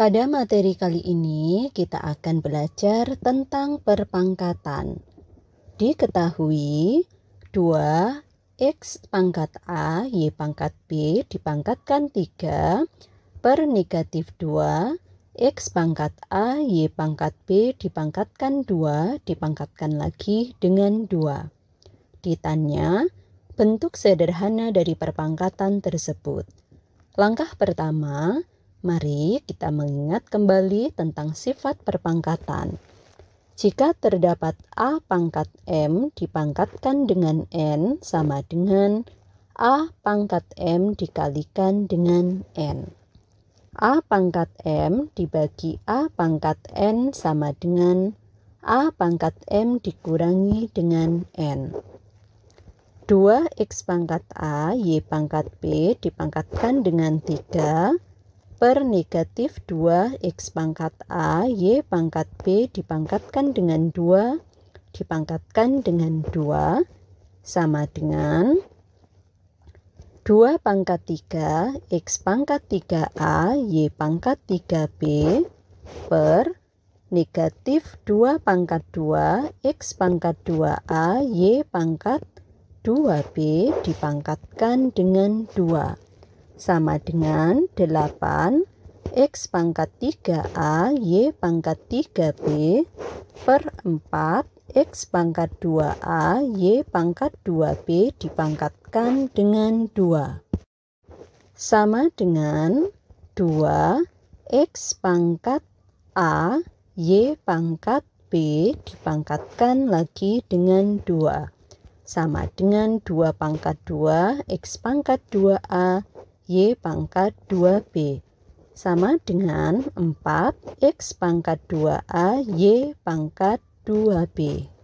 Pada materi kali ini, kita akan belajar tentang perpangkatan. Diketahui, 2x pangkat A, y pangkat B dipangkatkan 3 per negatif 2, x pangkat A, y pangkat B dipangkatkan 2, dipangkatkan lagi dengan 2. Ditanya bentuk sederhana dari perpangkatan tersebut. Langkah pertama, mari kita mengingat kembali tentang sifat perpangkatan. Jika terdapat A pangkat M dipangkatkan dengan N sama dengan A pangkat M dikalikan dengan N. A pangkat M dibagi A pangkat N sama dengan A pangkat M dikurangi dengan N. 2x pangkat A, y pangkat B dipangkatkan dengan 3 per negatif 2x pangkat A, y pangkat B dipangkatkan dengan 2, sama dengan 2 pangkat 3, x pangkat 3A, y pangkat 3B per negatif 2 pangkat 2, x pangkat 2A, y pangkat 2B dipangkatkan dengan 2. Sama dengan 8 x pangkat 3a y pangkat 3b per 4 x pangkat 2a y pangkat 2b dipangkatkan dengan 2. Sama dengan 2 x pangkat a y pangkat b dipangkatkan lagi dengan 2. Sama dengan 2 pangkat 2 x pangkat 2a y pangkat 2b sama dengan 4 x pangkat 2a y pangkat 2b.